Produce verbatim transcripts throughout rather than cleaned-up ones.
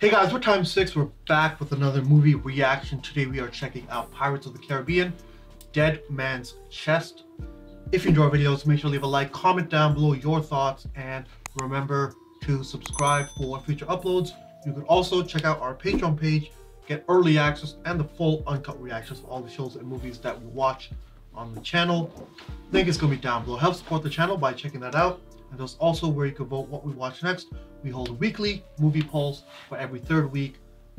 Hey guys, we're Time six. We're back with another movie reaction. Today we are checking out Pirates of the Caribbean: Dead Man's Chest. If you enjoy our videos, make sure to leave a like, comment down below your thoughts, and remember to subscribe for future uploads. You can also check out our Patreon page, get early access and the full uncut reactions for all the shows and movies that we watch on the channel. Link is going to be down below. Help support the channel by checking that out. And there's also where you can vote what we watch next. We hold weekly movie polls for every third week.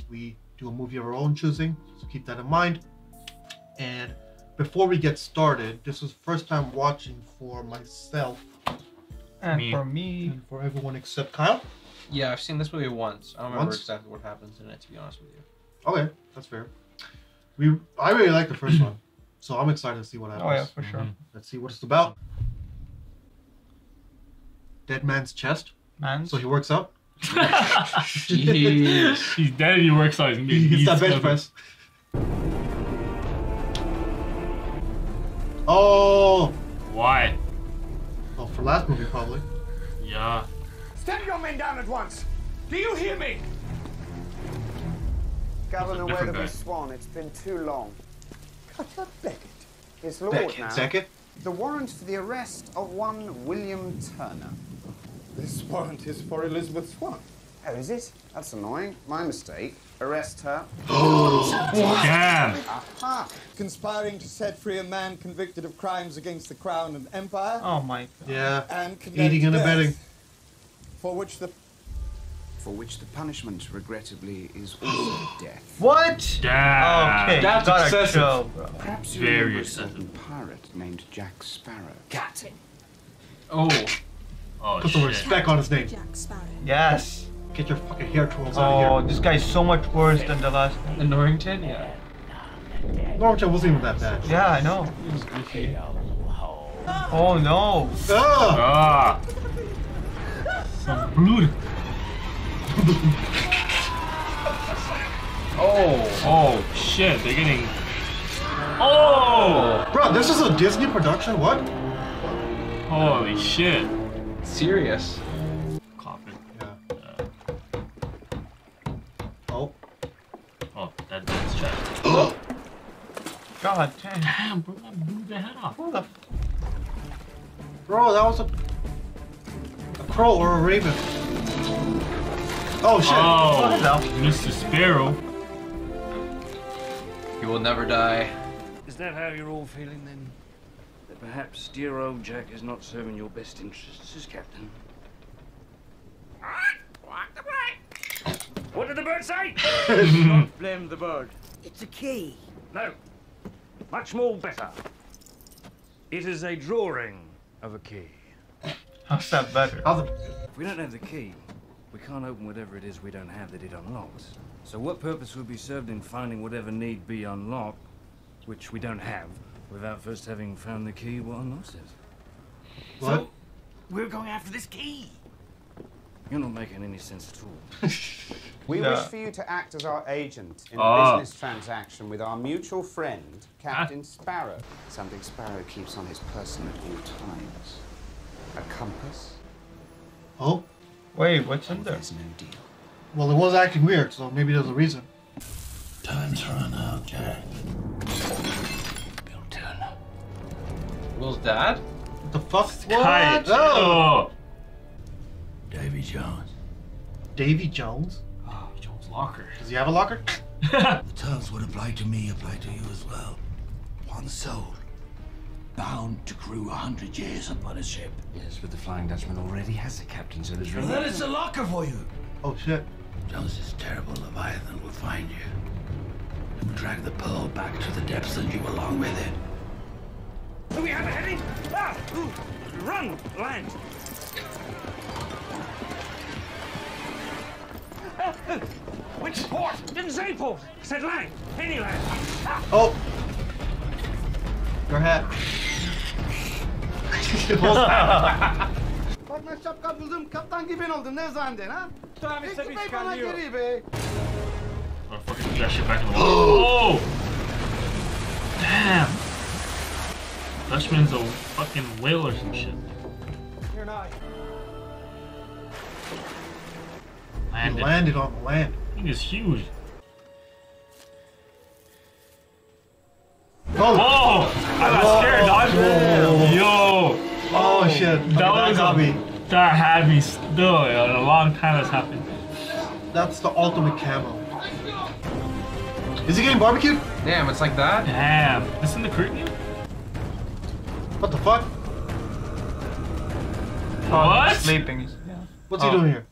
We do a movie of our own choosing, so keep that in mind. And before we get started, this was the first time watching for myself. And me. for me. And for everyone except Kyle. Yeah, I've seen this movie once. I don't remember once? exactly what happens in it, to be honest with you. Okay, that's fair. We I really like the first one, so I'm excited to see what happens. Oh yeah, for sure. Mm-hmm. Let's see what it's about. Dead man's chest. Man's? So he works out. Jeez. He's dead and he works out. He, he gets that bench press. Oh. Why? Oh, for last movie probably. Yeah. Stand your men down at once. Do you hear me? Governor Weatherby Swan, it's been too long. Cutler Beckett. His lord Beckett. now. Beckett? The warrant for the arrest of one William Turner. This warrant is for Elizabeth Swan. Oh, is it? That's annoying. My mistake. Arrest her. Oh, damn. Aha. Conspiring to set free a man convicted of crimes against the crown and empire. Oh, my God. Yeah. And Eating and abetting. For which the... For which the punishment, regrettably, is also death. What? Damn. Okay, that's excessive. Show, bro. Perhaps you Very excessive. A pirate named Jack Sparrow. Got him. Oh. Oh, put some respect on his name. Jack Sparrow. Yes. Get your fucking hair tools oh, out of here. Oh, this guy's so much worse than the last one. And Norrington? Yeah. Norrington wasn't even that bad. Yeah, I know. He was goofy. Oh, no. Ah. Ah. Some blood. oh, oh, shit, they're getting... Oh! Bro, this is a Disney production, what? Holy shit. Serious. Coffin. Yeah. Uh... Oh. Oh, that dude's chest. Oh! God damn. Damn, bro, that blew the head off. What the f... Bro, that was a... A crow or a raven. Oh shit! Oh, Mister Sparrow. You will never die. Is that how you're all feeling then? That perhaps dear old Jack is not serving your best interests as captain? What did the bird say? Don't blame the bird. It's a key. No. Much more better. It is a drawing of a key. How's that better? If we don't have the key, we can't open whatever it is we don't have that it unlocks. So what purpose would be served in finding whatever need be unlocked, which we don't have, without first having found the key what unlocks it? What? So, we're going after this key! You're not making any sense at all. we no. wish for you to act as our agent in oh. a business transaction with our mutual friend, Captain ah. Sparrow. Something Sparrow keeps on his person at all times. A compass. Oh? Wait, what's in there? There's no deal. Well, it was acting weird, so maybe there's a reason. Time's run out, Jack. Bill Turner. Will's dad? What the fuck? What? Oh! Davy Jones. Davy Jones? Oh, Jones' locker. Does he have a locker? The terms would apply to me, apply to you as well. One soul. Bound to crew a hundred years upon a ship. Yes, but the Flying Dutchman already has a captain, so there's really... Well, then it's a locker for you! Oh, shit. Jones's terrible Leviathan will find you. It will drag the Pearl back to the depths and you along with it. Do we have a heading? Ah! Ooh. Run! Land! Which port? Didn't say port! Said land! Any land! Ah. Oh! Your hat. Partnership'ka buldum. Kaptan gibi ben oldum. Ne zaman den ha? Peki bey bana geri be. I'm fucking dash it back in the water. Oh! Damn. Dutchman's a fucking whale or some shit. You're not. Landed. He landed on the land. It is huge. Oh! Whoa! I got oh, scared, dog. Oh, yo! Oh shit! Okay, that was got me. That had me still. A long time has happened. That's the ultimate camo. Is he getting barbecued? Damn, it's like that? Damn. This in the Caribbean? What the fuck? Oh, what? Sleeping. Yeah. What's oh. he doing here?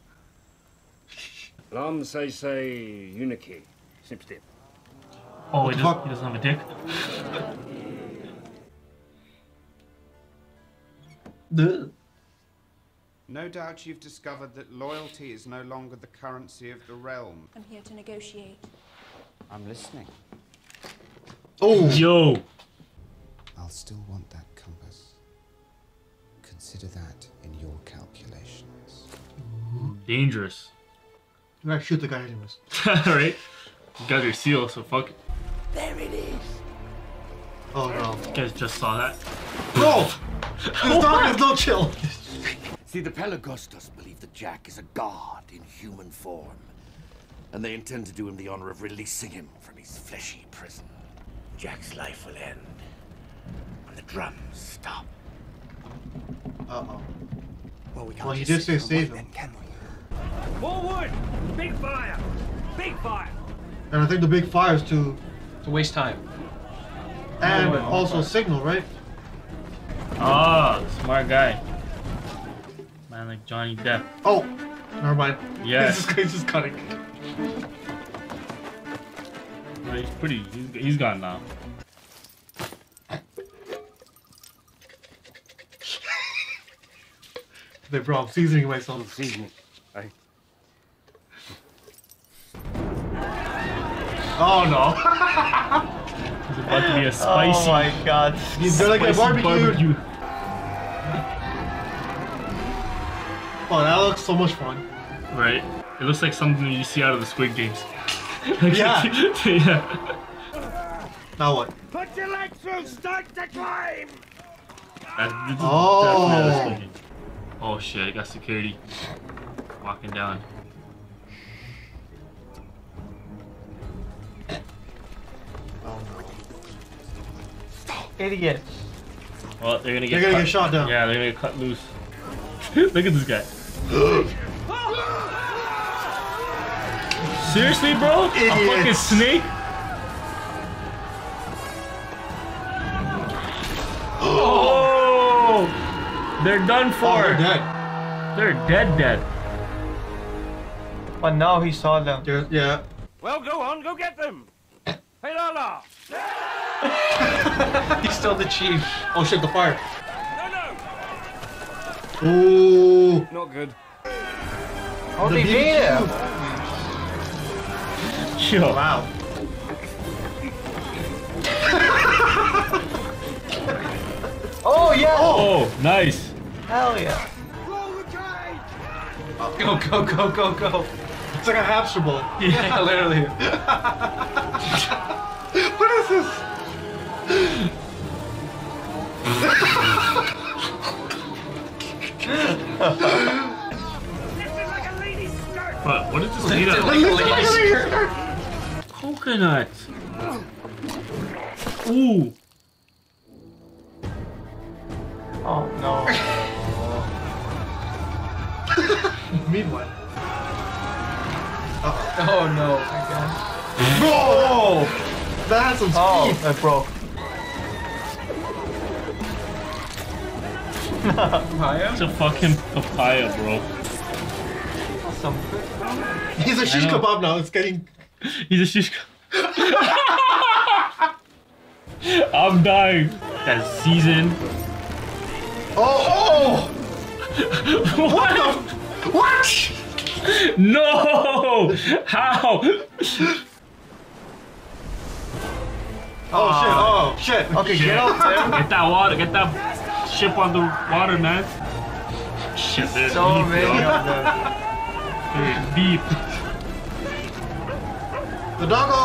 Lam say say uniki. Snip snip. Oh, he, does, he doesn't have a dick? No doubt you've discovered that loyalty is no longer the currency of the realm. I'm here to negotiate. I'm listening. Oh! Yo! I'll still want that compass. Consider that in your calculations. Ooh, dangerous. You gotta shoot the guy anyways. Alright. You got your seal, so fuck it. There it is! Oh no. You guys just saw that. Bro! This dog is no chill! See, the Pelagostos believe that Jack is a god in human form. And they intend to do him the honor of releasing him from his fleshy prison. Jack's life will end. And the drums stop. Uh-oh. Well, we can't well, you did say save him. Then, can we? Forward! Big fire! Big fire! And I think the big fire is to... to waste time. And no, no, no, also a signal, right? Ah, oh, smart guy. Man, like Johnny Depp. Oh! Never mind. Yes. He's just cutting. No, he's pretty. He's, he's gone now. They brought seasoning myself. Seasoning. I... Oh no! It's about to be a spicy. Oh my god! They're like a barbecue. barbecue. Oh, that looks so much fun. Right. It looks like something you see out of the Squid Games. Like, yeah. Yeah. Now what? Put your leg through, start to climb! That, oh. oh shit, I got security. Walking down. Oh no. Stop. Idiot. Well, they're gonna get They're gonna cut. get shot down. Yeah, they're gonna get cut loose. Look at this guy. Seriously, bro? Idiots. A fucking snake? Oh! They're done for. Oh, they're dead. They're dead, dead. But now he saw them. They're, yeah. Well, go on, go get them. Hey, Lala. He's still the chief. Oh shit, the fire. No, no. Ooh. Not good. Oh, the they did. Yo. Wow. Oh, yeah. Oh, nice. Hell yeah. Oh, go, go, go, go, go. It's like a hamster ball. Yeah, yeah, literally. What is this? What? What is this lead up? Like a lady skirt. Coconut. Ooh. Oh no. Meanwhile. Uh-oh. Oh no, my god. Bro! That has some speed. Oh, that broke. Papaya? It's a fucking papaya, bro. Awesome. He's a shish kebab now, it's getting... He's a shish. I'm dying. That's season. Oh! Oh! What? What? No! How? Oh shit! Oh shit! Okay, shit. Get out there. Get that water. Get that ship on the water, man. Shit, there's so deep, many of them. Deep. The doggo!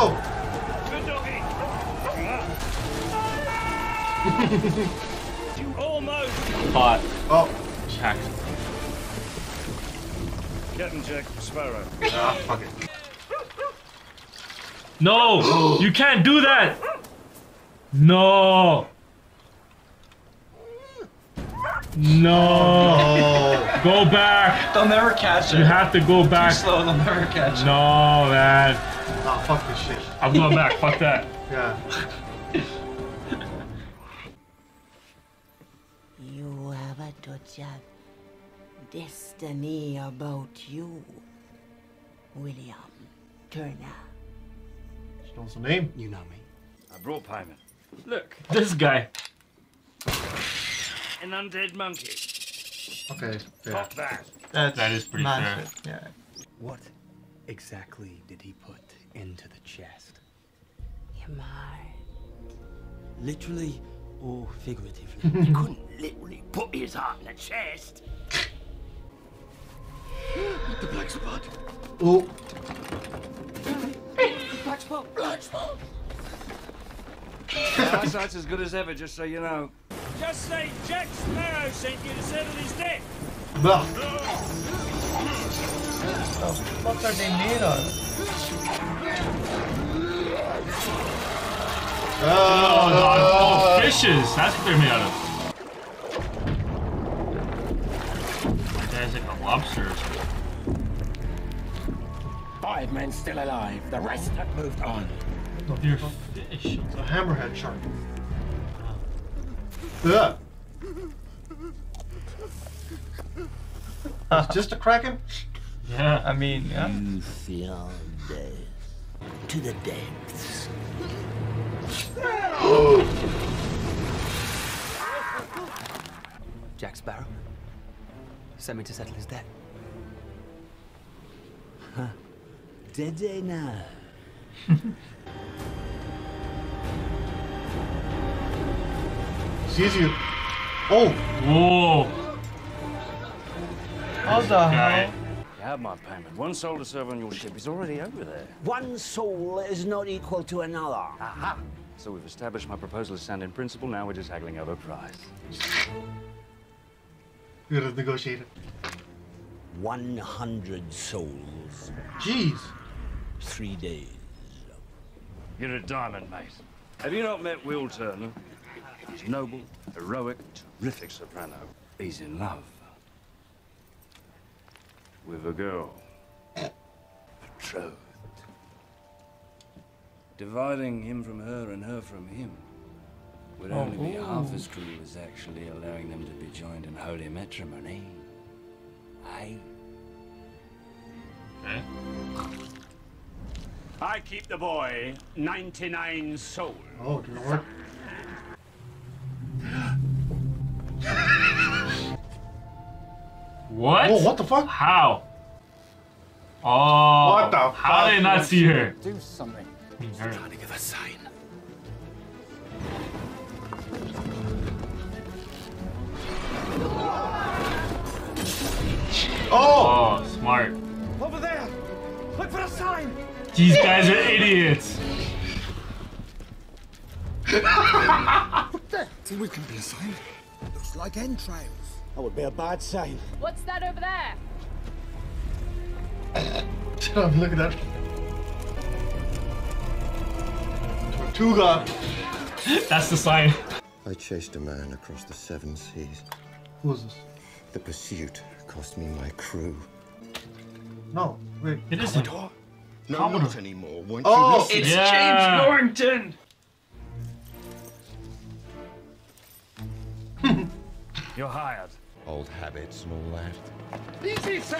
Good doggy! You almost! Hot. Oh. Jack. Captain Jack Sparrow. Ah, fuck it. No! You can't do that! No! No! Go back! They'll never catch it. You have to go back. Too slow, they'll never catch it. No, man. Oh, fuck this shit. I'm going back. Fuck that. Yeah. You have a touch of destiny about you, William Turner. She knows the name. You know me. I brought payment. Look, this guy. An undead monkey. Okay, fair. Fuck that. That's that is pretty fair. Yeah. What exactly did he put into the chest? Your mind. Literally or figuratively? He couldn't literally put his heart in the chest. The black spot. Oh. The black spot. Black spot. Yeah, eyesight's as good as ever, just so you know. Just say Jack Sparrow sent you to settle his debt. Blah. What the fuck are they made of? Oh, no, no, fishes. That's what they're made out of. That guy's like a lobster. Five men still alive. The rest have moved on. They're fish. It's a hammerhead shark. Uh. It's just a Kraken? Yeah, I mean, yeah. You feel death to the depths. Jack Sparrow sent me to settle his debt. Huh. Did they now? Easier. Oh! Whoa! What the hell? You have my payment. One soul to serve on your ship is already over there. One soul is not equal to another. Aha! So we've established my proposal is sound in principle. Now we're just haggling over price. You're the negotiator. One hundred souls. Jeez. Three days. You're a diamond, mate. Have you not met Will Turner? He's noble, heroic, terrific soprano. He's in love with a girl, betrothed. Dividing him from her and her from him would only oh, be ooh. half as cruel as actually allowing them to be joined in holy matrimony. Aye. Eh? I keep the boy ninety-nine souls. Oh, did it work? What? Oh, what the fuck? How? Oh, what the fuck? How did I not see her? Do something. He's trying to give a sign. Oh! Oh, smart. Over there! Look for a sign! These guys are idiots. What the? See what can be a sign. Looks like entrails. That would be a bad sign. What's that over there? Look at that. Tortuga. That's the sign. I chased a man across the seven seas. Who is this? The pursuit cost me my crew. No, wait. It isn't. No, Commodore. Not anymore. Won't oh, you it's yeah. James Norrington. You're hired. Old habits and all that. Easy, sir!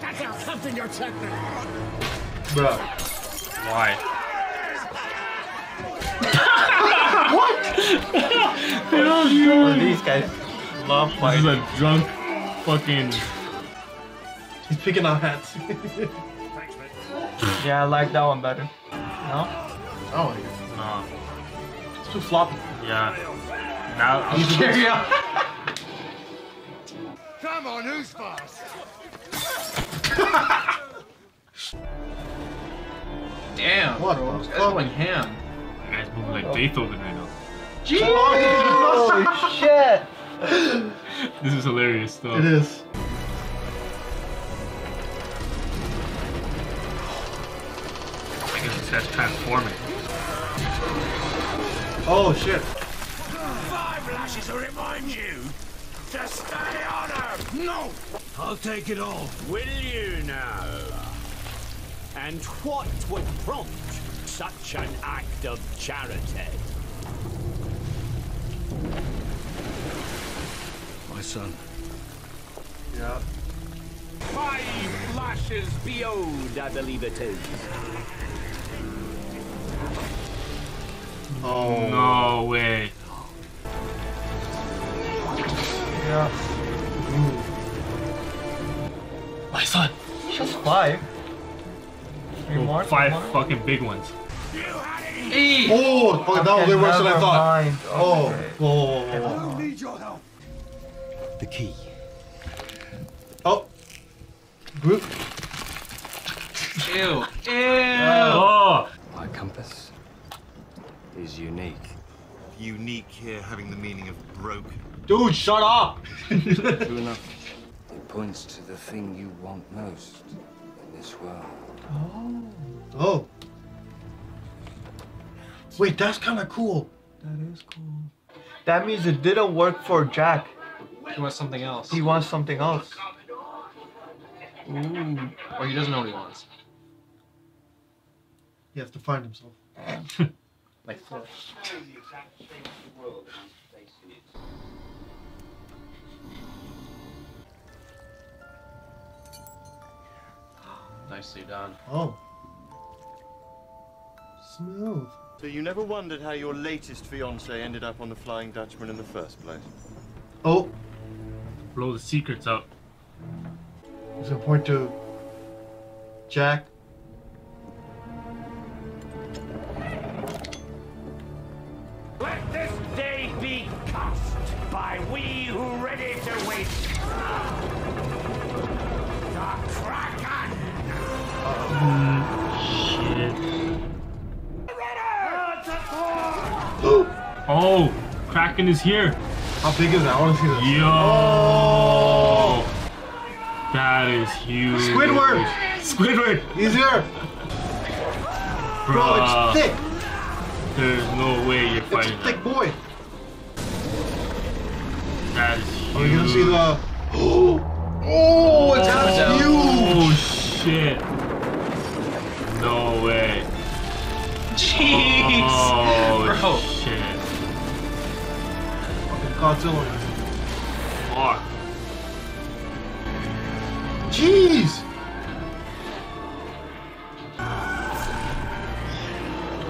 That's not something you're checking. Bruh. Why? What? What sure these guys love fighting. This is a drunk fucking... He's picking out hats. Thanks, mate. Yeah, I like that one better. No? Oh, yeah. No. It's too floppy. Yeah. Now, he's carry on. Come on, who's fast? Damn, what? What's going ham? That guy's moving like Beethoven right now. Jeez! Holy shit! This is hilarious, though. It is. I guess it's that's transforming. Oh shit! Five lashes will remind you to stay on him. No, I'll take it all. Will you now? And what would prompt such an act of charity? My son. Yeah. Five lashes beyond, I believe it is. Oh no way. Yeah. Ooh. My son. Just five. Three oh, more, five more. Fucking big ones. Hey. Oh, oh, that was way worse than I thought. Oh, oh, oh. I don't need your help. The key. Oh. Group. Ew. Ew. Oh. My compass is unique. Unique here having the meaning of broken. Dude, shut up! True enough. It points to the thing you want most in this world. Oh. Oh. Wait, that's kind of cool. That is cool. That means it didn't work for Jack. He wants something else. He wants something else. Ooh. Or he doesn't know what he wants. He has to find himself. Like Flash. Nicely done. Oh. Smooth. So you never wondered how your latest fiancé ended up on the Flying Dutchman in the first place? Oh. Blow the secrets up. There's a point to Jack. Let this day be cursed by we who ready to wait. The Kraken! Oh, shit. Oh, Kraken is here. How big is that? I want to see this. Yo! Oh. That is huge. Squidward! Squidward! He's here! Bro, it's thick! There's no way you're fighting it's a thick that. boy! That is huge. Are you gonna see the... Oh! Oh! It's oh, huge! Oh shit! No way. Jeez! Oh bro. Shit. Fucking Godzilla. Fuck. Jeez!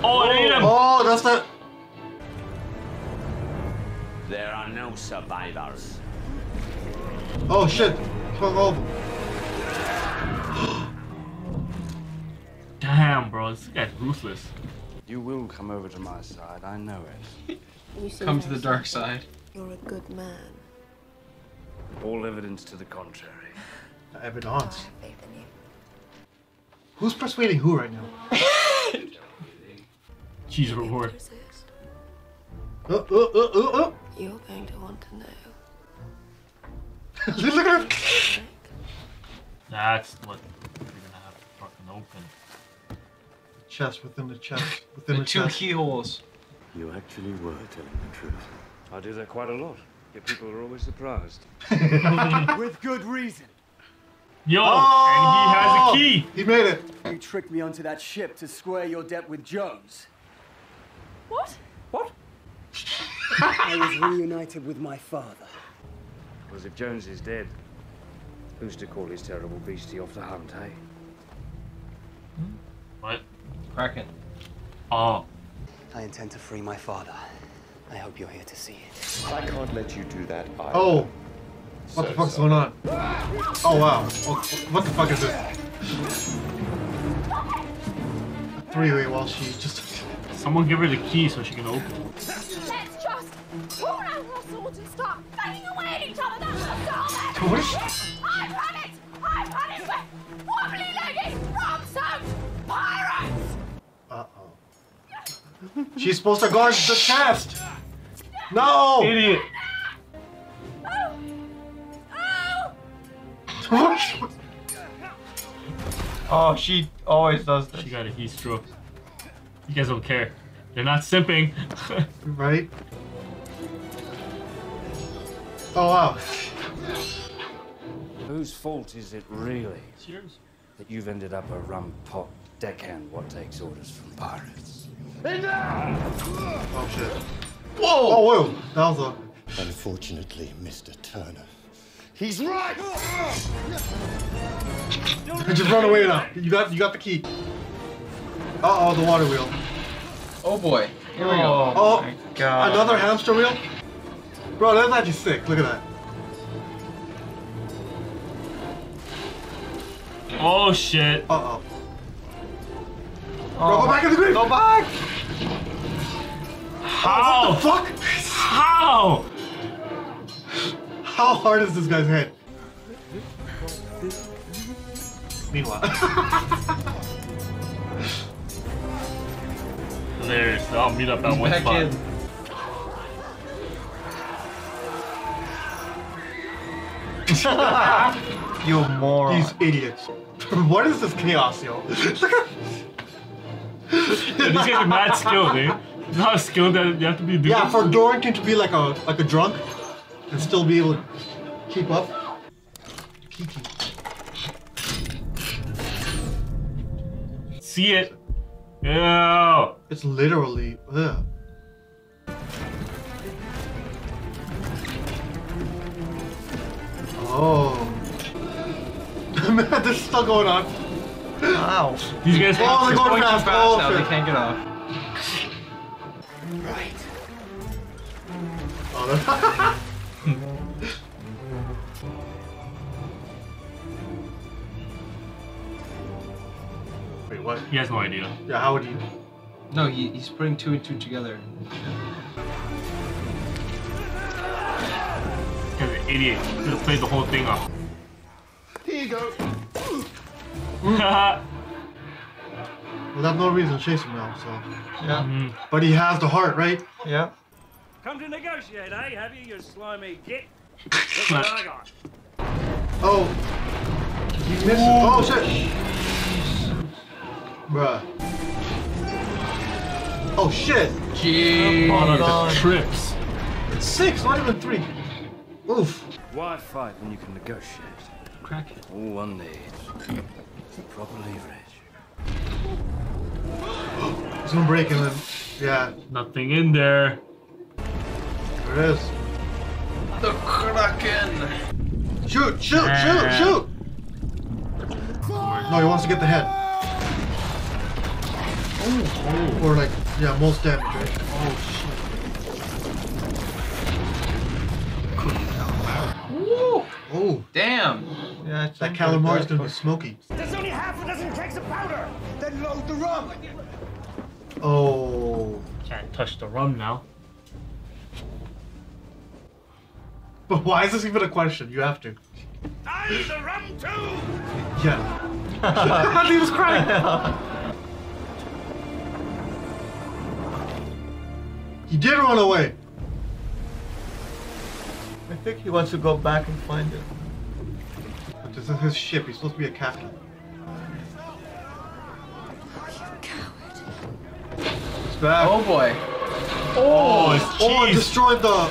Oh, it ate him! Oh, that's the... There are no survivors. Oh, shit. Come over. Damn, bro. This guy's ruthless. You will come over to my side. I know it. You come to the dark side. You're a good man. All evidence to the contrary. Evidence. Oh, who's persuading who right now? She's reward. Uh, uh, uh, uh, uh. You're going to want to know. Look at her. That's what we're gonna have to fucking open. The chest within the chest within the, the two chest. keyholes. You actually were telling the truth. I do that quite a lot. Yet people are always surprised. With good reason. Yo, oh! And he has a key! He made it! You tricked me onto that ship to square your debt with Jones. What? What? I was reunited with my father. Because if Jones is dead, who's to call his terrible beastie off the hunt, eh? What? Kraken. Oh. I intend to free my father. I hope you're here to see it. I can't let you do that either. Oh! What so, the fuck's so. going on? Oh wow. What the fuck is this? A three-way while she just... Someone give her the key so she can open it. Let's just pull out her sword and start banging away at each other. That's the I've had it! I've had it with wobbly ladies from some pirates! Uh-oh. She's supposed to guard the chest! No! Idiot! Oh, she always does this. She got a heat stroke. You guys don't care. They're not simping. Right? Oh, wow. Whose fault is it really? It's yours. That you've ended up a rum-pop deckhand what takes orders from pirates? Enough! Oh, shit. Whoa! Oh, whoa! That was a... Unfortunately, Mister Turner. He's right! Just run away now. You got, you got the key. Uh-oh, the water wheel. Oh, boy. Here we go. Oh, my God. Another hamster wheel? Bro, that's actually sick. Look at that. Oh, shit. Uh-oh. Oh, bro, go back in the grave. Go back! How? Oh, what the fuck? How? How hard is this guy's head? Meanwhile. Hilarious. I'll meet up at one spot. In. You moron. These idiots. What is this chaos, yo? These guys are mad skilled, dude. It's not a skill that you have to be doing. Yeah, for Dorrington to be like a like a drunk and still be able to keep up. Kiki. See it. Yeah. It's literally. Ugh. Oh. Man, this is still going on. Wow. These guys are oh, going, going fast. fast now. They can't get off. Right. Oh, wait, what? He has no idea. Yeah, how would he? No, he, he's putting two and two together. Idiot, he just played the whole thing off. Here you go. Without no reason to chase him now, so. Yeah. Mm-hmm. But he has the heart, right? Yeah. Come to negotiate, eh? Have you, you slimy git? Look what I got. Oh. He misses. Whoa. Oh, shit. Bruh. Oh, shit. Jeez. Oh, the trips. It's six, not even three. Oof. Why fight when you can negotiate? Kraken. All one needs is proper leverage. It's gonna break and then, yeah. Nothing in there. There it is. The Kraken. Shoot! Shoot! Yeah. Shoot! Shoot! No, he wants to get the head. Oh. Or like, yeah, most damage. Right? Oh shit. Woo! Oh, damn! Yeah, that calamari is gonna be smoky. There's only half a dozen kegs of powder. Then load the rum. Oh, can't touch the rum now. But why is this even a question? You have to. I need the rum too. Yeah. He was crying. He did run away. I think he wants to go back and find it. But this is his ship. He's supposed to be a captain. Oh, you coward. He's back. Oh, boy. Oh, it's cheese. Oh, it destroyed the...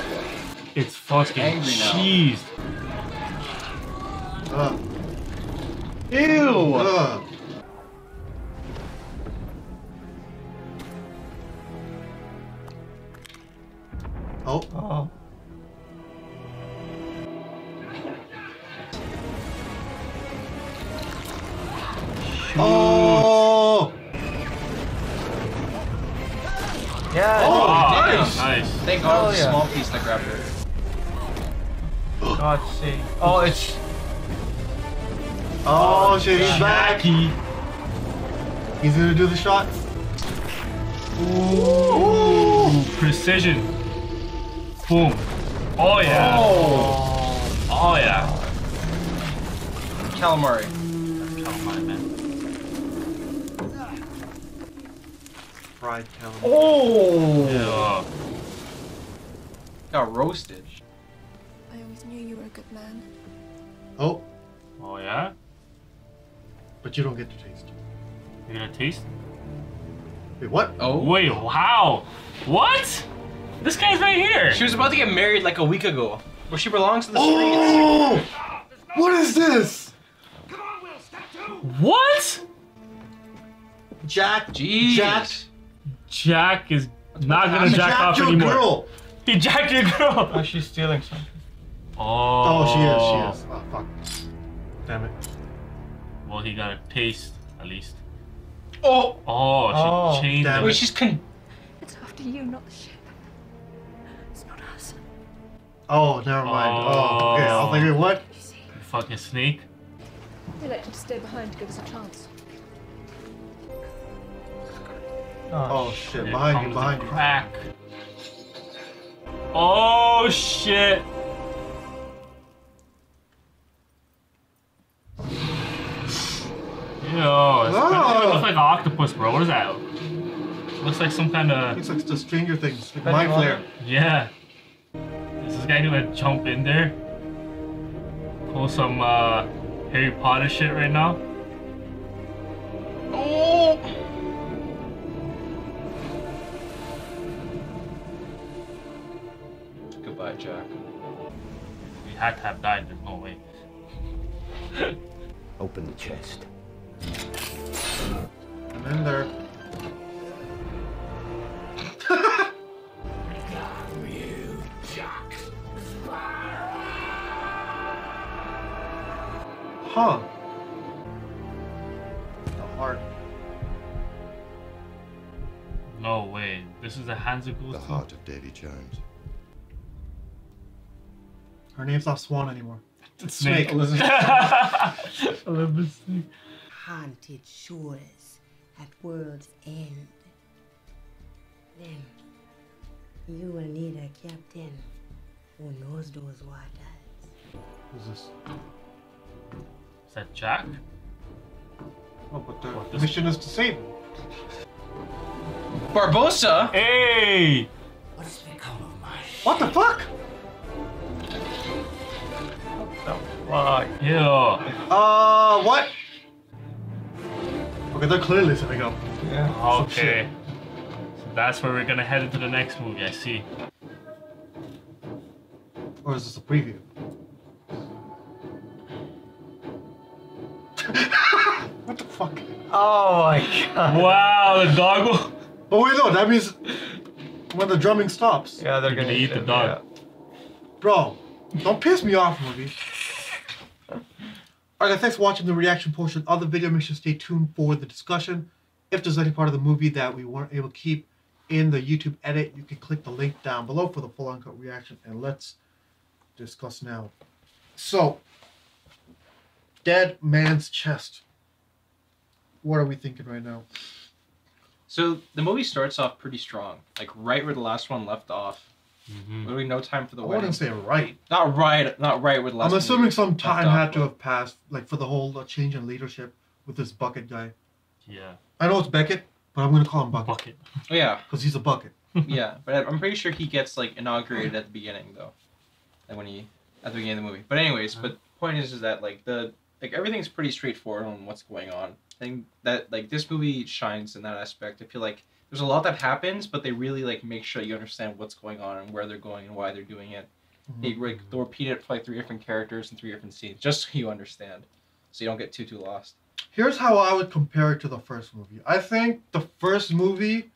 It's fucking cheese. Uh. Ew. Uh. Oh. Oh. Oh! Yeah. Oh, nice. Nice. I think all oh, the yeah. small piece that grabbed it. God's sake. Oh, it's. Oh, oh shit! He's back. He's gonna do the shot. Ooh. Ooh. Precision. Boom. Oh yeah. Oh, oh yeah. Calamari. Calamari, man. Fried calamari. Oh! Yeah. Got roasted. I always knew you were a good man. Oh. Oh, yeah? But you don't get to taste. You're gonna taste? Wait, what? Oh. Wait, how? What? This guy's right here. She was about to get married like a week ago. Where she belongs to the oh! streets. What is this? Come on, Will, step two. What? Jack. Jeez. Jack. Jack is not gonna jack, jack off your anymore. Girl. He jacked your girl. Oh, she's stealing something. Oh. Oh, she is. She is. Oh, fuck. Damn it. Well, he got a taste, at least. Oh. Oh, she oh, changed. Damn it. Wait, she's con. It's after you, not the ship. It's not us. Oh, never mind. Oh, oh okay. I'll figure what. You fucking snake. They elected to stay behind to give us a chance. Oh, oh shit! shit. Behind you, behind you. Crack. Oh shit! Yo, no. It looks like an octopus, bro. What is that? It looks like some kind of. Looks like the Stranger Things. Like Mind Flare. Yeah. Is this guy gonna jump in there? Pull some uh, Harry Potter shit right now? Oh! Goodbye, Jack. He had to have died. There's no way. Open the chest. I'm in there. Damn you, Jack Sparrow. Huh. The heart. No way. This is a Hansicle. The heart of Davy Jones. Her name's not Swan anymore. It's Snake. Snake. Elizabeth. Elizabeth Snake. Haunted shores at world's end. Then you will need a captain who knows those waters. Who's this? Is that Jack? Oh, but the what, mission is to save him. Barbossa? Hey! What has become of my ship? What the fuck? What the fuck? Ew. Uh, what? They're clearly setting up. Yeah. Okay. So that's where we're gonna head into the next movie, I see. Or is this a preview? What the fuck? Oh my god. Wow, the dog will. Oh wait, no, that means when the drumming stops. Yeah, they're gonna eat, eat the dog. Yeah. Bro, don't piss me off, movie. Alright, thanks for watching the reaction portion of the video. Make sure to stay tuned for the discussion. If there's any part of the movie that we weren't able to keep in the YouTube edit, you can click the link down below for the full uncut reaction. And let's discuss now. So, Dead Man's Chest. What are we thinking right now? So, the movie starts off pretty strong. Like, right where the last one left off. Mm-hmm. Literally no time for the I wedding. I wouldn't say right. Not right. Not right with last. I'm assuming some time had to have passed, like for the whole uh, change in leadership with this bucket guy. Yeah. I know it's Beckett, but I'm gonna call him Bucket. Bucket. Oh, yeah. Because he's a bucket. Yeah, but I'm pretty sure he gets like inaugurated at the beginning though, and when he at the beginning of the movie. But anyways, yeah. But the point is, is that like the like everything's pretty straightforward on what's going on. I think that like this movie shines in that aspect. I feel like. There's a lot that happens, but they really like make sure you understand what's going on and where they're going and why they're doing it. Mm-hmm. They like they'll repeat it for like three different characters and three different scenes, just so you understand, so you don't get too too lost. Here's how I would compare it to the first movie. I think the first movie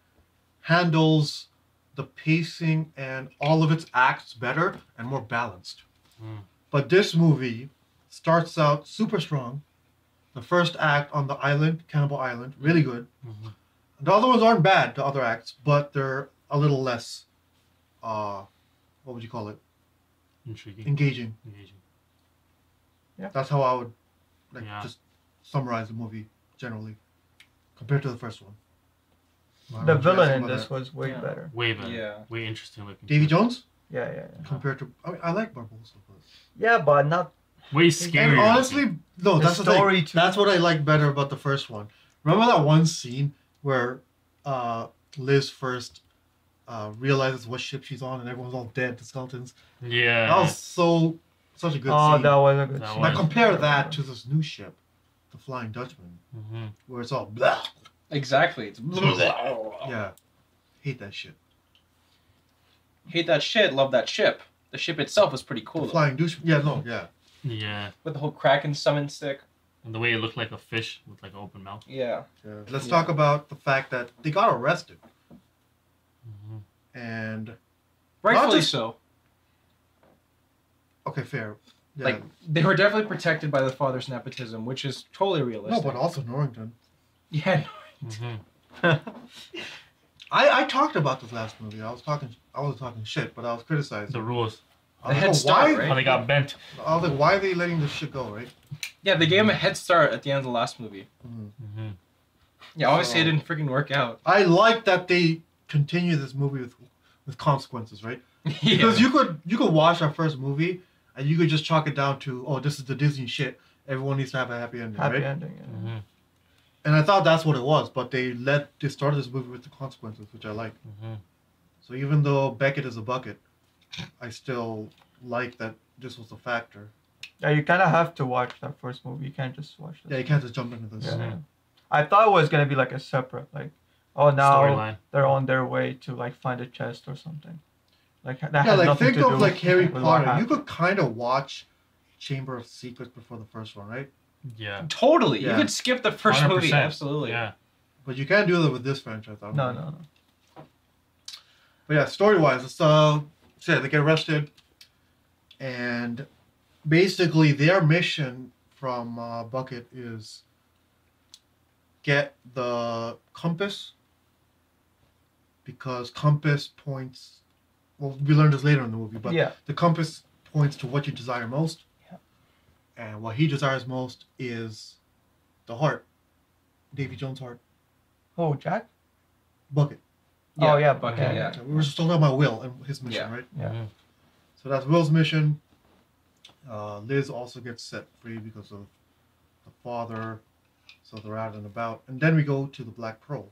handles the pacing and all of its acts better and more balanced. Mm. But this movie starts out super strong. The first act on the island, Cannibal Island, really good. Mm-hmm. The other ones aren't bad, the other acts, but they're a little less, uh, what would you call it? Intriguing. Engaging. Engaging. Yeah. That's how I would like yeah. just summarize the movie generally, compared to the first one. The well, villain in this was way yeah. better. Way better. Yeah. Way interesting looking. Davy Jones? Yeah, yeah, yeah. Compared to, I mean, I like Barbossa. Yeah, but not... Way scarier. And honestly, no, the that's story the thing. Too. That's what I like better about the first one. Remember that one scene? Where uh, Liz first uh, realizes what ship she's on and everyone's all dead, the skeletons. Yeah. That was so, such a good oh, scene. Oh, that was a good that scene. Now compare that to this new ship, the Flying Dutchman, mm-hmm. where it's all blah, Exactly. It's yeah. Hate that shit. Hate that shit. Love that ship. The ship itself was pretty cool. The Flying Dutchman. Yeah. No. Yeah. Yeah. With the whole Kraken summon stick. And the way it looked like a fish with like an open mouth. Yeah. yeah. Let's yeah. talk about the fact that they got arrested. Mm-hmm. And rightfully just... so. Okay, fair. Yeah. Like they were definitely protected by the father's nepotism, which is totally realistic. No, but also Norrington. Yeah. Norrington. Mm-hmm. I I talked about this last movie. I was talking I was talking shit, but I was criticizing the rules. The head know, start, why, right? How they got bent. I was like, why are they letting this shit go, right? Yeah, they gave him a head start at the end of the last movie. Mm-hmm. Yeah, obviously uh, it didn't freaking work out. I like that they continue this movie with with consequences, right? Yeah. Because you could you could watch our first movie and you could just chalk it down to, oh, this is the Disney shit. Everyone needs to have a happy ending, happy right? Happy ending, yeah. Mm-hmm. And I thought that's what it was, but they let they started this movie with the consequences, which I like. Mm-hmm. So even though Beckett is a bucket, I still like that this was a factor. Yeah, you kind of have to watch that first movie. You can't just watch this. Yeah, you can't just jump into this. Yeah. Yeah. I thought it was going to be like a separate, like, oh, now storyline. They're on their way to, like, find a chest or something. Like, that yeah, had like, nothing to do with... Yeah, like, think of, like, Harry Potter. You could kind of watch Chamber of Secrets before the first one, right? Yeah. Totally. Yeah. You could skip the first one hundred percent. Movie. Absolutely. Yeah. But you can't do that with this franchise. I no, no, no. But, yeah, story-wise, it's, uh... So yeah, they get arrested, and basically their mission from uh, Bucket is get the compass, because compass points, well, we learned this later in the movie, but yeah. the compass points to what you desire most, yeah. and what he desires most is the heart, Davy Jones' heart. Oh, Jack? Bucket. Yeah. Oh, yeah, Bucket, yeah, yeah. yeah. We were just talking about Will and his mission, yeah. right? Yeah. Mm-hmm. So that's Will's mission. Uh, Liz also gets set free because of the father. So they're out and about. And then we go to the Black Pearl.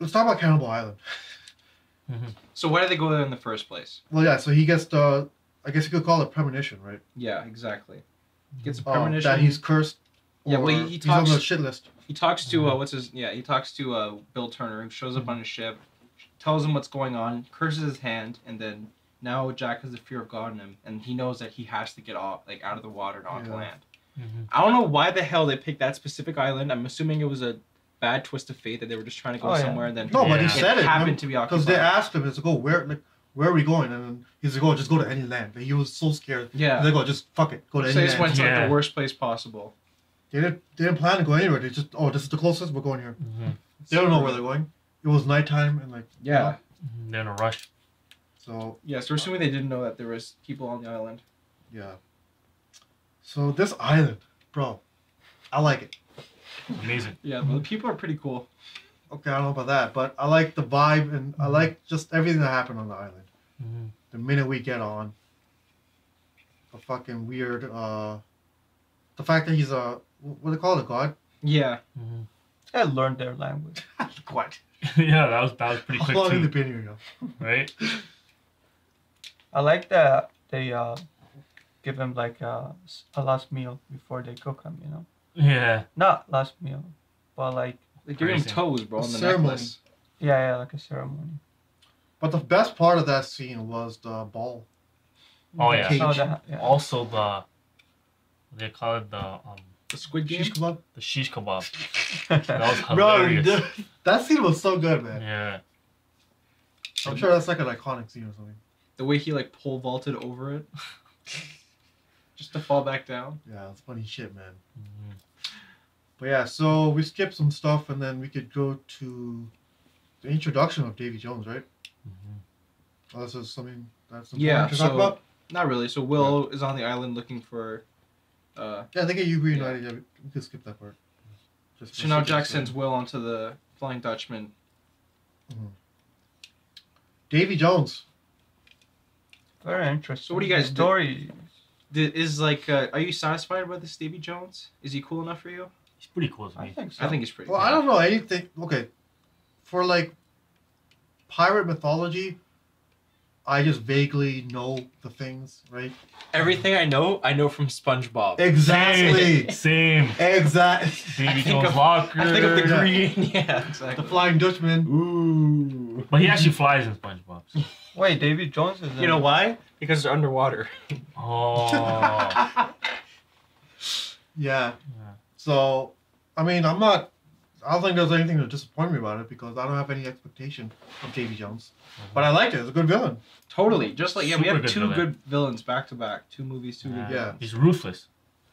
Let's talk about Cannibal Island. Mm-hmm. So why did they go there in the first place? Well, yeah, so he gets the... I guess you could call it premonition, right? Yeah, exactly. He gets a premonition. Uh, that he's cursed. Yeah, well, he, he talks... He's on the shit list. He talks to uh, what's his yeah. He talks to uh, Bill Turner, who shows up on his ship, tells him what's going on, curses his hand, and then now Jack has the fear of God in him, and he knows that he has to get off, like out of the water and onto yeah. land. Mm-hmm. I don't know why the hell they picked that specific island. I'm assuming it was a bad twist of fate that they were just trying to go oh, yeah. somewhere, and then no, but yeah. he said it, it happened to be occupied. Because they asked him, "It's go where? Like, where are we going?" And then he's like, "Oh, just go to any land." And he was so scared. Yeah, they go, "Just fuck it, go to so any land." So they just went to yeah. like the worst place possible. They didn't, they didn't plan to go anywhere. They just, oh, this is the closest. We're going here. Mm-hmm. They don't know where they're going. It was nighttime and like... Yeah. yeah. They're in a rush. So... Yeah, so we're assuming they didn't know that there was people on the island. Yeah. So this island, bro, I like it. Amazing. Yeah, well, the people are pretty cool. Okay, I don't know about that, but I like the vibe and mm-hmm. I like just everything that happened on the island. Mm-hmm. The minute we get on, a fucking weird... uh The fact that he's a... What do they call it? A god? Yeah. Mm-hmm. I learned their language. What? yeah, that was that was pretty quick, too. The video, right? I like that they uh, give him, like, a, a last meal before they cook him, you know? Yeah. Not last meal, but, like... They give him toes, bro, on the necklace. Yeah, yeah, like a ceremony. But the best part of that scene was the ball. Oh, the yeah. Oh, the, yeah. Also, the... They call it the... Um, The squid game? Shish kebab? The shish kebab. That was hilarious. Bro, dude, that scene was so good, man. Yeah. I'm sure that's like an iconic scene or something. The way he like pole vaulted over it. Just to fall back down. Yeah, that's funny shit, man. Mm-hmm. But yeah, so we skipped some stuff and then we could go to the introduction of Davy Jones, right? Mm-hmm. Oh, this is something that's something yeah, to so, talk about? Not really. So Will yeah. is on the island looking for... Uh, yeah, I think you reunited. Yeah. Yeah, we could skip that part. Just so now Jack sends Will onto the Flying Dutchman. Mm-hmm. Davy Jones. Very interesting. So what do you guys story? Did, did, is like, uh, are you satisfied with this Davy Jones? Is he cool enough for you? He's pretty cool to me. I think so. I think he's pretty. Well, cool. I don't know anything. Okay, for like pirate mythology, I just vaguely know the things, right? Everything I know, I know from SpongeBob. Exactly. Same. Exactly. Davy Jones of, Locker. I think of the green. Yeah, exactly. The Flying Dutchman. Ooh. But he actually flies in SpongeBob. So. Wait, Davy Jones is in... You know why? Because they're underwater. Oh. Yeah. Yeah. So, I mean, I'm not... I don't think there's anything to disappoint me about it because I don't have any expectation of Davy Jones. Mm-hmm. But I liked it. It's a good villain. Totally. Just like, yeah, Super we have good two villain. good villains back to back. Two movies, two yeah. good yeah. He's ruthless.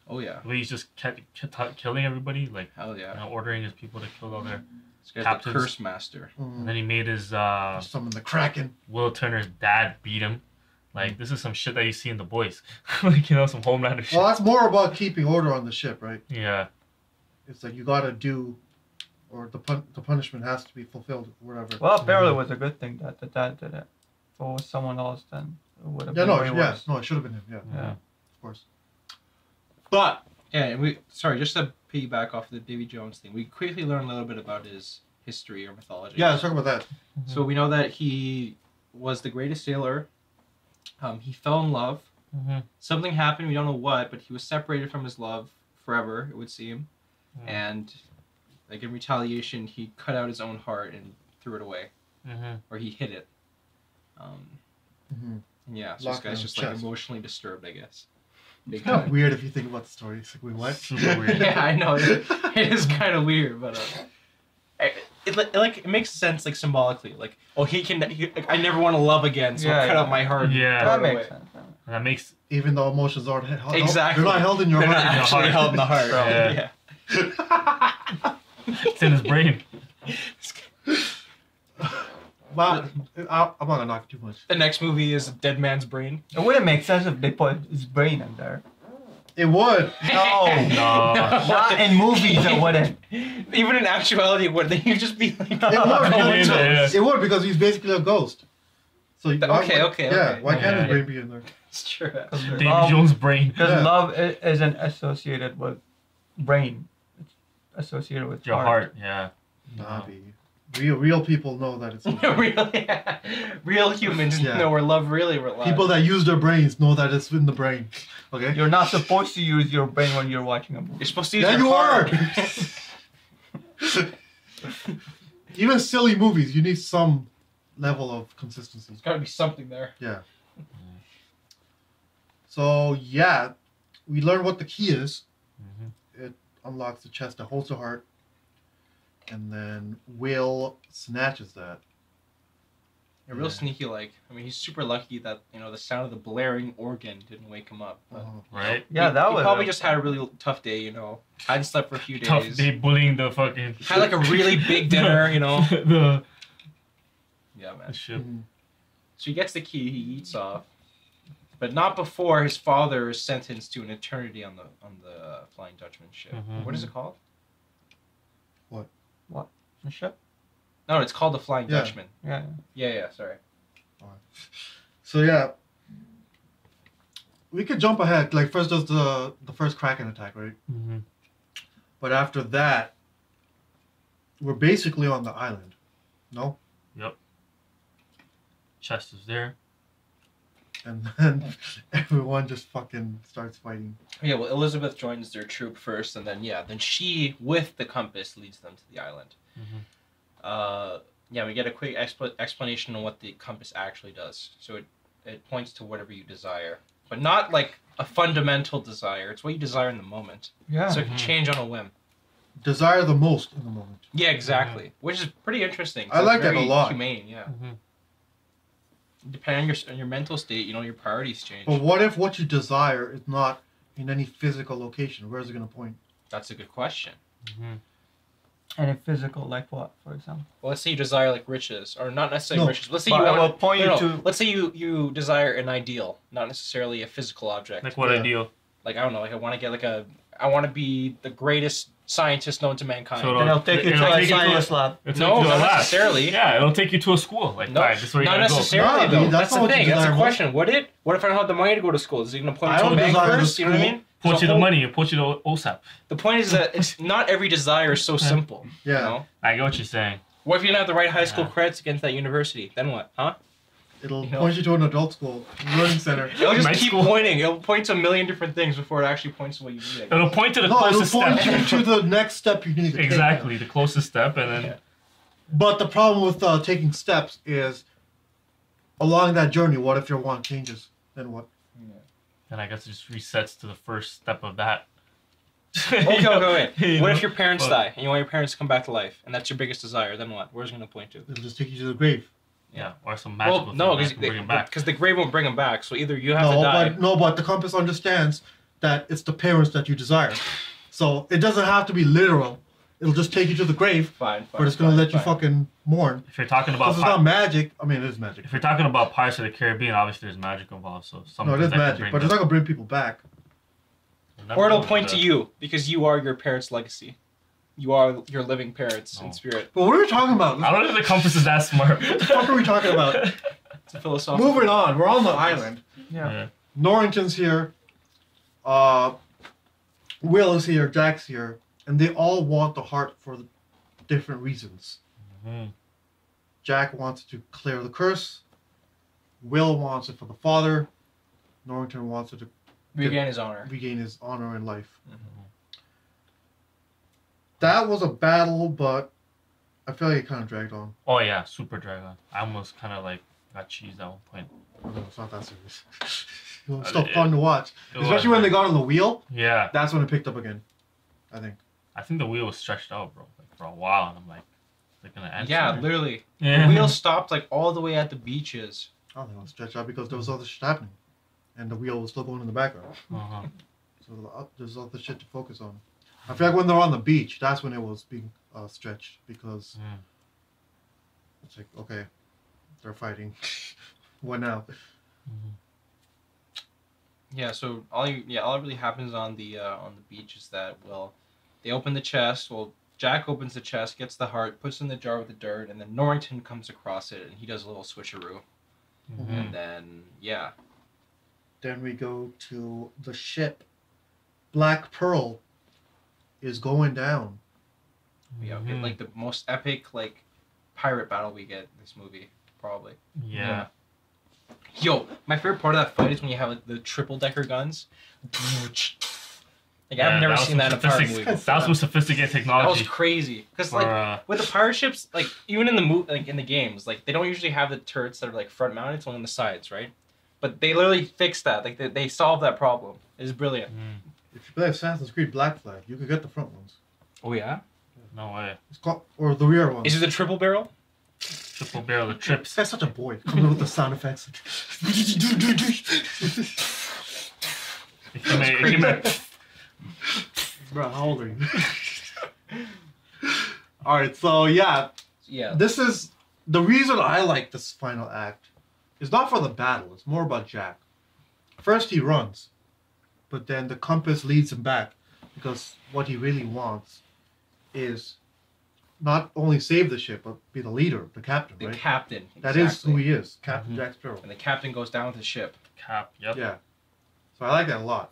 Oh, yeah. But he's just kept, kept killing everybody. Like, hell yeah. You know, ordering his people to kill all their mm-hmm. captives. The Curse Master. Mm-hmm. And then he made his... Uh, Summon the Kraken. William Turner's dad beat him. Like, this is some shit that you see in The Boys. Like, you know, some Homelander shit. Well, that's more about keeping order on the ship, right? Yeah. It's like, you gotta do... Or the pun the punishment has to be fulfilled, whatever. Well, apparently, mm-hmm. it was a good thing that the dad did it. If it was someone else, then it would have yeah, been no, way yeah, worse. No, it should have been him. Yeah, yeah, of course. But yeah, we sorry, just to piggyback off the Davy Jones thing, we quickly learned a little bit about his history or mythology. Yeah, let's talk about that. Mm-hmm. So we know that he was the greatest sailor. Um, he fell in love. Mm-hmm. Something happened. We don't know what, but he was separated from his love forever. It would seem, mm-hmm. and. Like, in retaliation, he cut out his own heart and threw it away. Mm-hmm. Or he hid it. Um, mm-hmm. Yeah, so this guy's just, chest. like, emotionally disturbed, I guess. It's kind of weird if you think about the story. It's like, wait, what? Super weird. Yeah, I know. It, it is kind of weird, but... Uh, it, it, it, like, it makes sense, like, symbolically. Like, oh, he can... He, like, I never want to love again, so yeah, I cut yeah. out my heart. Yeah. That makes away. sense. That makes... Even though emotions aren't held... Exactly. They're not held in your they're heart. They're not actually held in the heart. Yeah. yeah. It's in his brain. Well, I'm not gonna knock too much. The next movie is Dead Man's Brain. It wouldn't make sense if they put his brain in there. It would. No. no. Not in movies, it wouldn't. Even in actuality, it wouldn't. You'd just be like... It would, yeah. it would, because he's basically a ghost. So okay, why, okay, okay. Yeah, why yeah, can't yeah, his yeah. brain be in there? It's true. Davy Jones' brain. Because yeah. love isn't associated with brain. Associated with your heart, heart. yeah. Nah, real, real people know that it's real. Yeah. Real humans yeah. know where love really relies. People that use their brains know that it's in the brain. Okay. You're not supposed to use your brain when you're watching a movie. You're supposed to use yeah, your you heart. Are. Even silly movies, you need some level of consistency. There's got to be something there. Yeah. Mm. So yeah, we learn what the key is. Mm-hmm. It. Unlocks the chest that holds the heart, and then Will snatches that. Yeah, real yeah. sneaky, like, I mean, he's super lucky that, you know, the sound of the blaring organ didn't wake him up. But, oh, right? He, yeah, that was. He probably just had a really tough day, you know. Hadn't slept for a few days. Tough day bullying the fucking. Had like a really big dinner, you know. the. Yeah, man. The ship. Mm-hmm. So he gets the key. He eats off. But not before his father is sentenced to an eternity on the on the Flying Dutchman ship. Mm-hmm. What is it called? What? What? The ship? No, it's called the Flying yeah. Dutchman. Yeah. Yeah, yeah. Sorry. All right. So yeah, we could jump ahead. Like first, does the the first Kraken attack, right? Mm-hmm. But after that, we're basically on the island. No. Yep. Chest is there. And then everyone just fucking starts fighting. Yeah, well, Elizabeth joins their troop first, and then, yeah, then she, with the compass, leads them to the island. Mm-hmm. uh, yeah, we get a quick expl explanation on what the compass actually does. So it, it points to whatever you desire, but not like a fundamental desire. It's what you desire in the moment. Yeah. So it can mm-hmm. change on a whim. Desire the most in the moment. Yeah, exactly. Mm-hmm. Which is pretty interesting. I like that a lot. Humane, yeah. Mm-hmm. Depending on your, on your mental state, you know, your priorities change. But what if what you desire is not in any physical location? Where is it going to point? That's a good question. Mm-hmm. And in physical, like what, for example? Well, let's say you desire, like, riches. Or not necessarily no. riches. Let's say but you I want... Will point no, you no. to... Let's say you, you desire an ideal, not necessarily a physical object. Like what yeah. ideal? Like, I don't know, like, I want to get, like, a... I want to be the greatest... scientists known to mankind. So and it'll take you it'll to, take a you to a lab. No, not necessarily. Yeah, it'll take you to a school. Like, no, right, where not necessarily, go. No, though. That's, that's the thing. That's the question. Would it? What if I don't have the money to go to school? Is it going to point me to a bank first? You know what I mean? Point you the money. Point you to O S A P. The point is that it's not every desire is so simple. Yeah. You know? I get what you're saying. What if you don't have the right high school yeah. credits against that university? Then what? Huh? It'll you know, point you to an adult school, learning center. It'll just My keep school. pointing. It'll point to a million different things before it actually points to what you need. It'll point to the no, closest step. It'll point step. you to the next step you need to take. Exactly, the closest step, and then... Yeah. But the problem with uh, taking steps is, along that journey, what if your want changes? Then what? Yeah. And I guess it just resets to the first step of that. okay, okay, okay. Wait. What if your parents but, die, and you want your parents to come back to life, and that's your biggest desire, then what? Where's it going to point to? It'll just take you to the grave. Yeah, or some magical well, no, thing that can bring him back. Because the grave won't bring him back, so either you have no, to die... But, no, but the compass understands that it's the parents that you desire. So it doesn't have to be literal. It'll just take you to the grave, fine, fine, but it's going to let fine. you fucking mourn. If you're talking about... Because it's not magic. I mean, it is magic. If you're talking about Pirates of the Caribbean, obviously there's magic involved, so... No, it is magic, but it's not going to bring people back. Or it'll point to you, because you are your parents' legacy. You are your living parents no. in spirit. But what are we talking about? I don't think the compass is that smart. What the fuck are we talking about? It's a philosophical... Moving on. We're on the island. Yeah. yeah. Norrington's here. Uh, Will is here. Jack's here. And they all want the heart for different reasons. Mm-hmm. Jack wants to clear the curse. Will wants it for the father. Norrington wants it to... Regain get, his honor. Regain his honor in life. Mm-hmm. That was a battle, but I feel like it kind of dragged on. Oh, yeah, super dragged on. I almost kind of, like, got cheesed at one point. Oh, no, it's not that serious. It was still it, fun to watch. Especially was, when man. they got on the wheel. Yeah. That's when it picked up again, I think. I think the wheel was stretched out, bro, like, for a while, and I'm like, is it going to end? Yeah, somewhere? literally. Yeah. The wheel stopped, like, all the way at the beaches. I don't think it was stretched out because there was all this shit happening, and the wheel was still going in the background. Uh-huh. So there's all this shit to focus on. I feel like when they're on the beach, that's when it was being uh, stretched because yeah. it's like, okay, they're fighting. What now? Mm-hmm. Yeah. So all you, yeah, all that really happens on the uh, on the beach is that well, they open the chest. Well, Jack opens the chest, gets the heart, puts it in the jar with the dirt, and then Norrington comes across it and he does a little switcheroo. Mm-hmm. And then yeah. Then we go to the ship, Black Pearl. Is going down. Yeah, mm-hmm. It, like the most epic like pirate battle we get in this movie, probably. Yeah. yeah. Yo, my favorite part of that fight is when you have like the triple decker guns. Like yeah, I've never that seen that in a pirate movie. That was some sophisticated technology. That was crazy. Because like uh... with the pirate ships, like even in the mo like in the games, like they don't usually have the turrets that are like front mounted, it's only on the sides, right? But they literally fixed that. Like they, they solved that problem. It's brilliant. Mm. If you play Assassin's Creed Black Flag, you could get the front ones. Oh, yeah? No way. It's called, or the rear ones. Is it the triple barrel? Triple barrel of trips. That's such a boy. Coming up with the sound effects. It came it came at... Bro, how old are you? Alright, so yeah. Yeah. This is... The reason I like this final act is not for the battle. It's more about Jack. First, he runs. But then the compass leads him back because what he really wants is not only save the ship, but be the leader, the captain, the right? The captain. Exactly. That is who he is, Captain mm-hmm. Jack Sparrow. And the captain goes down with the ship. Cap, yep. Yeah. So I like that a lot.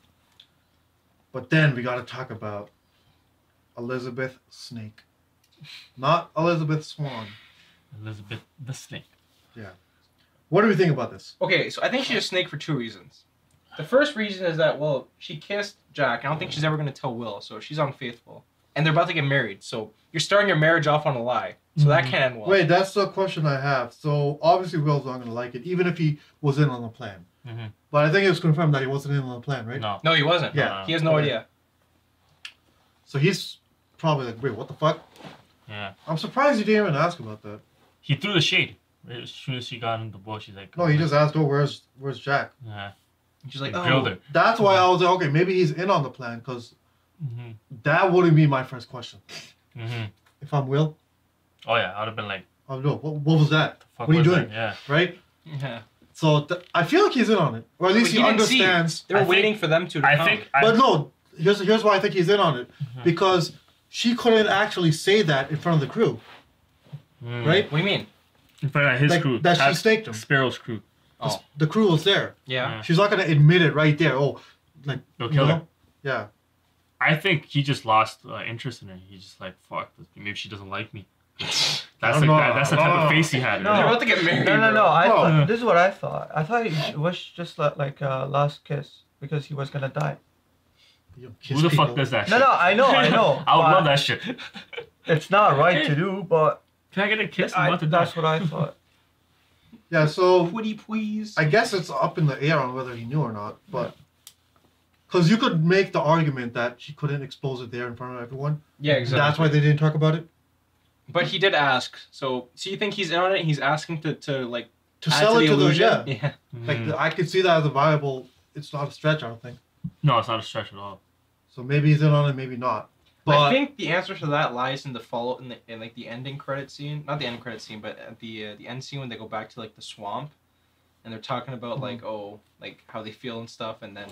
But then we got to talk about Elizabeth Snake. Not Elizabeth Swan. Elizabeth the Snake. Yeah. What do we think about this? Okay, so I think she's a snake for two reasons. The first reason is that, well, she kissed Jack. I don't think she's ever going to tell Will, so she's unfaithful. And they're about to get married, so you're starting your marriage off on a lie. So mm-hmm. that can't end well. Wait, that's the question I have. So obviously Will's not going to like it, even if he was in on the plan. Mm-hmm. But I think it was confirmed that he wasn't in on the plan, right? No, no he wasn't. Yeah, no, no. He has no okay. idea. So he's probably like, wait, what the fuck? Yeah. I'm surprised you didn't even ask about that. He threw the shade. As soon as she got in the boat, she's like... No, he just asked, oh, where's, where's Jack? Yeah. She's like, oh, that's why I was like, okay, maybe he's in on the plan, because mm-hmm. that wouldn't be my first question. Mm-hmm. If I'm Will. Oh, yeah, I would have been like... Oh, no, what, what was that? What are you doing? That? Yeah. Right? Yeah. So, th I feel like he's in on it. Or at least he understands. They were waiting for them to I come. Think, I... But no, here's, here's why I think he's in on it. Mm-hmm. Because she couldn't actually say that in front of the crew. Mm. Right? What do you mean? In front of his like, crew. That she staked him. Sparrow's crew. Oh. The crew was there. Yeah. She's not going to admit it right there. Oh, like, they'll kill her. Yeah. I think he just lost uh, interest in her. He's just like, fuck, maybe she doesn't like me. That's like that, that's the type oh. of face he had. No. They're about to get married. No, no, no. I thought, this is what I thought. I thought it was just like a uh, last kiss because he was gonna die. Who the people. fuck does that? No, shit? no. I know, I know. I would love that shit. It's not right to do, but can I get a kiss? I, that's what I thought. Yeah. So would he please? I guess it's up in the air on whether he knew or not, but. Yeah. Because you could make the argument that she couldn't expose it there in front of everyone. Yeah, exactly. That's why they didn't talk about it. But he did ask. So, so you think he's in on it? He's asking to, to like, to sell to it the to those, yeah. yeah. Mm. Like, the, I could see that as a viable, it's not a stretch, I don't think. No, it's not a stretch at all. So maybe he's in on it, maybe not. But I think the answer to that lies in the follow, in, the, in like the ending credit scene. Not the end credit scene, but at the, uh, the end scene when they go back to like the swamp. And they're talking about like, oh, like how they feel and stuff, and then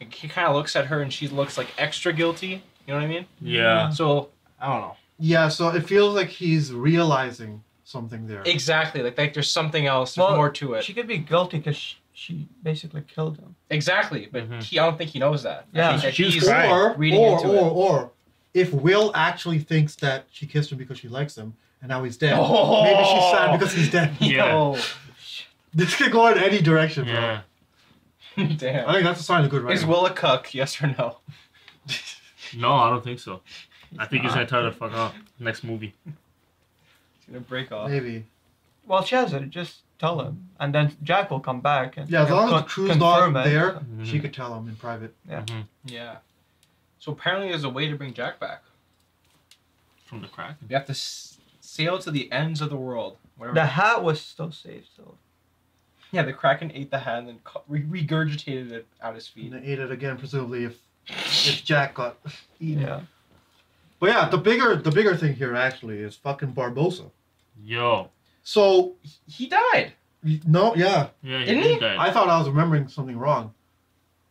like, he kind of looks at her and she looks like extra guilty. You know what I mean? Yeah. So I don't know. Yeah. So it feels like he's realizing something there. Exactly. Like like there's something else, there's well, more to it. She could be guilty because she, she basically killed him. Exactly. But mm-hmm. he, I don't think he knows that. Yeah. She, that she's he's or reading or into or, it. or if Will actually thinks that she kissed him because she likes him, and now he's dead. Oh! Maybe she's sad because he's dead. Yeah. No. This could go in any direction, bro. Yeah. Damn. I think that's a sign of good writing. Is Will a cuck, yes or no? No, I don't think so. I think he's gonna tell her to fuck off. Next movie. He's gonna break off. Maybe. Well, she has it. Just tell him. And then Jack will come back. And yeah, as long as the crew's not there, mm-hmm. she could tell him in private. Yeah. Mm-hmm. Yeah. So apparently there's a way to bring Jack back. From the Kraken. You have to s sail to the ends of the world. Whatever. The hat was still safe, so... Yeah, the Kraken ate the hat and then re regurgitated it out his feet. And they ate it again, presumably, if if Jack got eaten. Yeah. But yeah, the bigger the bigger thing here actually is fucking Barbossa. Yo. So he died. No, yeah. Yeah, he didn't he? Died. I thought I was remembering something wrong.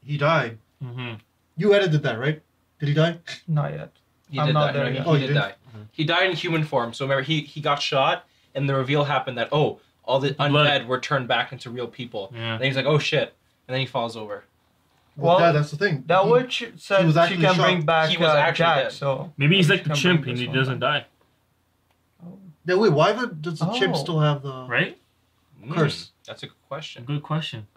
He died. Mm-hmm. You edited that, right? Did he die? Not yet. He I'm did not die. No, he, oh, he, he did die. Mm-hmm. He died in human form. So remember, he he got shot, and the reveal happened that oh. all the undead were turned back into real people. Yeah. And he's like, oh shit. And then he falls over. Well, well that, that's the thing. That he, witch said was she can shot. bring back he was uh, Jack, dead. so... Maybe he's like the chimp and he doesn't back. die. Oh. Yeah, wait, why does the oh. chimp still have the... Right? Curse. Mm, that's a good question. Good question.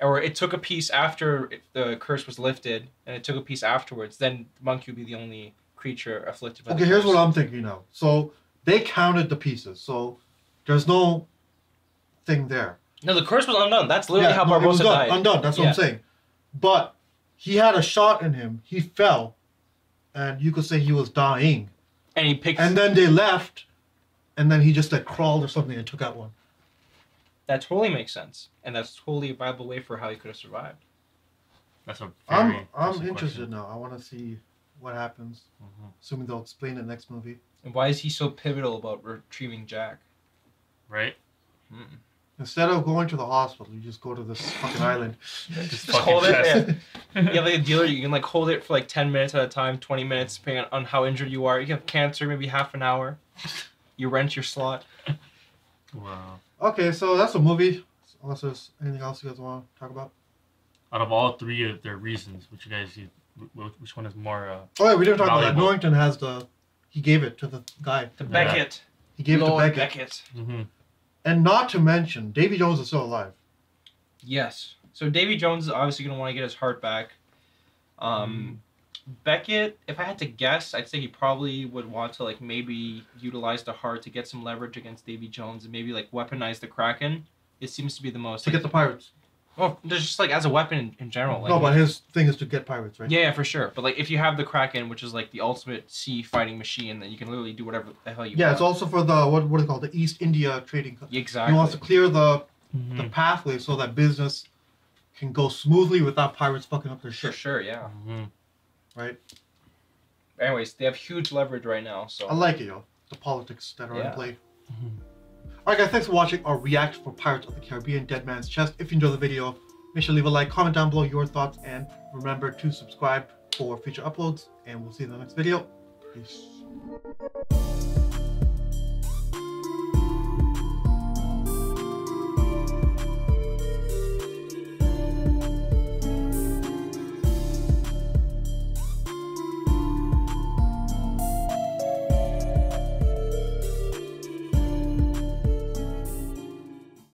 Or it took a piece after it, the curse was lifted, and it took a piece afterwards. Then the monkey would be the only creature afflicted by okay, the curse. Okay, here's what I'm thinking now. So, they counted the pieces, so there's no... thing there. No, the curse was undone. That's literally yeah, how no, Barbossa died. Undone. That's what yeah. I'm saying. But he had a shot in him. He fell, and you could say he was dying. And he picked. And then they left, and then he just like crawled or something and took out one. That totally makes sense, and that's totally a viable way for how he could have survived. That's a. I'm I'm interested question. now. I want to see what happens. Mm-hmm. Assuming they'll explain it in the next movie. And why is he so pivotal about retrieving Jack? Right. Mm-mm. Instead of going to the hospital, you just go to this fucking island. Just, just fucking hold chest. it there. You have like a dealer, you can like hold it for like ten minutes at a time, twenty minutes, depending on how injured you are. You have cancer, maybe half an hour. You rent your slot. Wow. Okay, so that's a movie. Unless there's anything else you guys want to talk about? Out of all three of their reasons, which you guys, which one is more uh, Oh, yeah, we didn't talk valuable. about that. Norrington has the, he gave it to the guy. To Beckett. Yeah. He gave Lord it to Beckett. Beckett. Mm-hmm. And not to mention, Davy Jones is still alive. Yes. So Davy Jones is obviously going to want to get his heart back. Um, mm. Beckett, if I had to guess, I'd say he probably would want to like maybe utilize the heart to get some leverage against Davy Jones and maybe like weaponize the Kraken. It seems to be the most... To like, get the pirates. Well, just like as a weapon in, in general. Like, no, but his thing is to get pirates, right? Yeah, yeah, for sure. But like if you have the Kraken, which is like the ultimate sea fighting machine, then you can literally do whatever the hell you yeah, want. Yeah, it's also for the, what, what do you call it, the East India trading company. Exactly. He wants to clear the, mm-hmm. the pathway so that business can go smoothly without pirates fucking up their shit. For sure, yeah. Mm-hmm. Right? Anyways, they have huge leverage right now, so. I like it, yo. The politics that are yeah. in play. Mm-hmm. Alright guys, thanks for watching our react for Pirates of the Caribbean Dead Man's Chest. If you enjoyed the video, make sure to leave a like, comment down below your thoughts, and remember to subscribe for future uploads, and we'll see you in the next video. Peace.